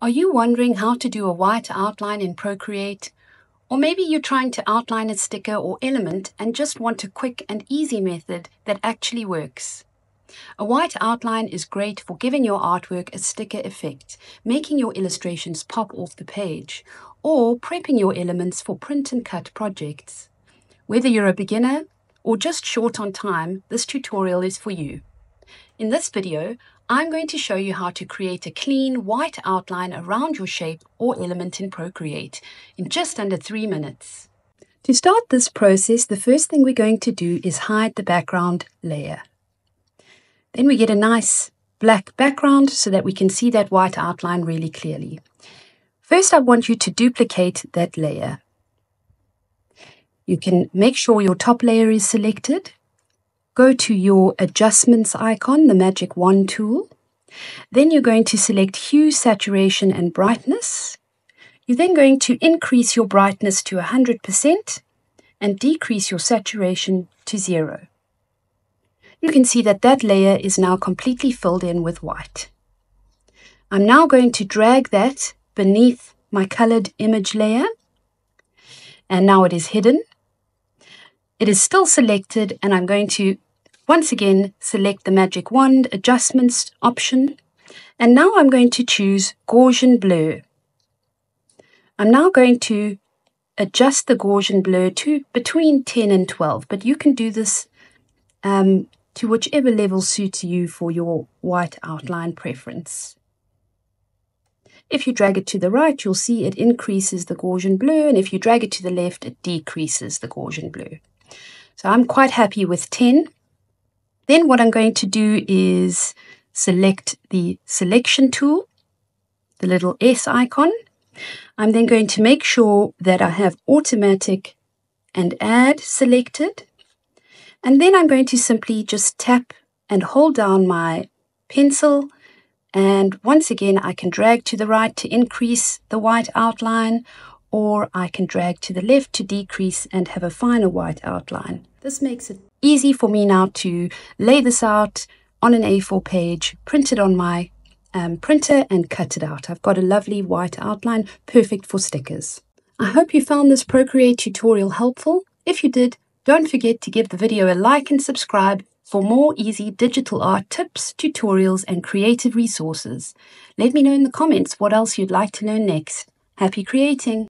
Are you wondering how to do a white outline in Procreate? Or maybe you're trying to outline a sticker or element and just want a quick and easy method that actually works. A white outline is great for giving your artwork a sticker effect, making your illustrations pop off the page, or prepping your elements for print and cut projects. Whether you're a beginner or just short on time, this tutorial is for you. In this video, I'm going to show you how to create a clean white outline around your shape or element in Procreate in just under 3 minutes. To start this process, the first thing we're going to do is hide the background layer. Then we get a nice black background so that we can see that white outline really clearly. First, I want you to duplicate that layer. You can make sure your top layer is selected. Go to your adjustments icon, the magic wand tool. Then you're going to select hue, saturation, and brightness. You're then going to increase your brightness to 100% and decrease your saturation to 0. You can see that that layer is now completely filled in with white. I'm now going to drag that beneath my colored image layer, and now it is hidden. It is still selected, and I'm going to once again select the magic wand adjustments option, and now I'm going to choose Gaussian Blur. I'm now going to adjust the Gaussian Blur to between 10 and 12, but you can do this to whichever level suits you for your white outline preference. If you drag it to the right, you'll see it increases the Gaussian Blur, and if you drag it to the left, it decreases the Gaussian Blur. So I'm quite happy with 10. Then what I'm going to do is select the selection tool, the little S icon. I'm then going to make sure that I have automatic and add selected. And then I'm going to simply just tap and hold down my pencil. And once again, I can drag to the right to increase the white outline, or I can drag to the left to decrease and have a finer white outline. This makes it easy for me now to lay this out on an A4 page, print it on my printer, and cut it out. I've got a lovely white outline, perfect for stickers. I hope you found this Procreate tutorial helpful. If you did, don't forget to give the video a like and subscribe for more easy digital art tips, tutorials, and creative resources. Let me know in the comments what else you'd like to learn next. Happy creating!